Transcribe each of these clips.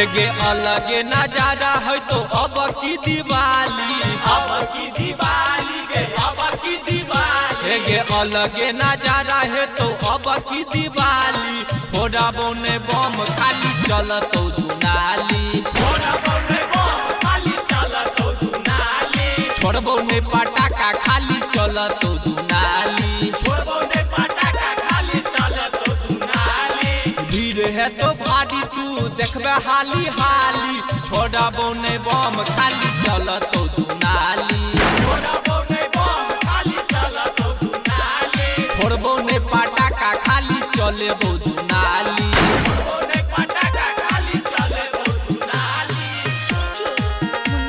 एगे अलग नजारा है तो अब की दिवाली, अब की दिवाली गे, अब की दिवाली। एगे अलग नजारा है तो अब की दिवाली, थोड़ा बोने बम खाली चलतौ दूनाली, थोड़ा बोने बम खाली चलतौ दूनाली, छोड़बो ने पटाखा खाली चलतौ दूनाली, छोड़बो ने पटाखा खाली चलतौ दूनाली। भीड़ है तो भारी तू देखबे हाली हाली, छोड़ा बोने बम खाली चलतौ दूनाली, छोड़ा बोने बम खाली चलतौ दूनाली, फोड़बो ने पटाखा खाली चलेबो दूनाली, फोड़बो ने पटाखा खाली चलेबो दूनाली,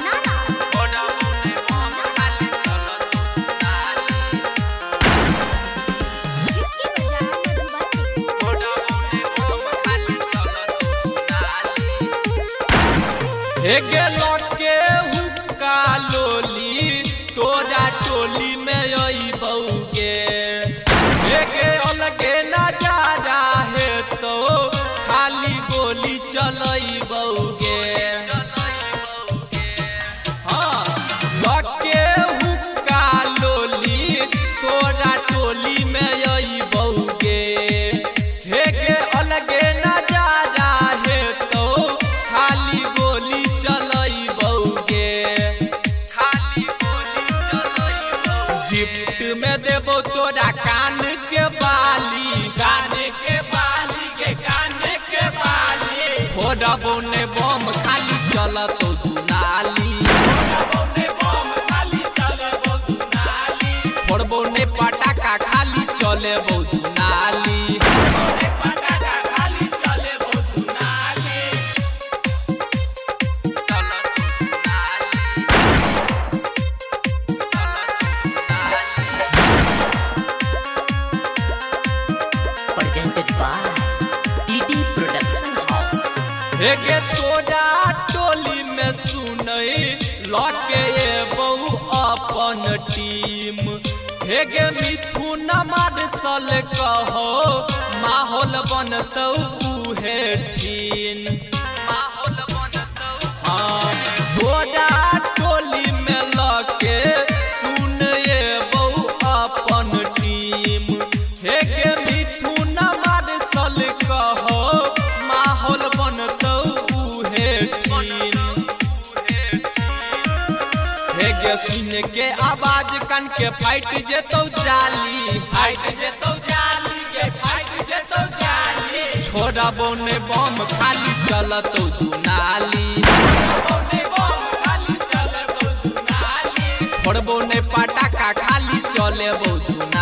छोड़ा बोने बम खाली चलतौ दूनाली, छोड़ा बोने बम खाली चलतौ एगे लके हुक्का लोली तोरा टोली में अइबौ गे। एगे अलगे नजारा है तो खाली गोली चलइबौ गे, हाँ लके हुक्का लोली तोरा टोली में अइबौ गे। एगे अलगे नजारा है तो खाली गोली गिफ्ट में देबो तोरा कान के बाली, कान के बाली के, कान के बाली, फोड़बो ने बम खाली चलतौ दूनाली, फोड़बो ने बम खाली चलतौ दूनाली, फोड़बो ने पटाखा खाली चलेबो दूनाली, फोड़बो ने पटाखा खाली चलेबो दूनाली, चलतौ दूनाली। एगे तोरा टोली में सुनई लके एबौ अपन टीम, एगे मिथुन मार्शल कहो माहौल बनतौ उहे ठीन, माहौल बनतौ हाँ। तोरा टोली में लके सुन एबौ अपन टीम, एगे मिथुन मार्शल कहो माहौल बनतौ सुन के आवाज कान के फाइट जेतौ जाली, फाइट जेतौ जाली के, फाइट जेतौ जाली, छोड़बो ने बम खाली चलतौ दूनाली, छोड़बो ने बम खाली चलतौ दूनाली, फोड़बो ने पटाखा खाली चलेबो दूनाली।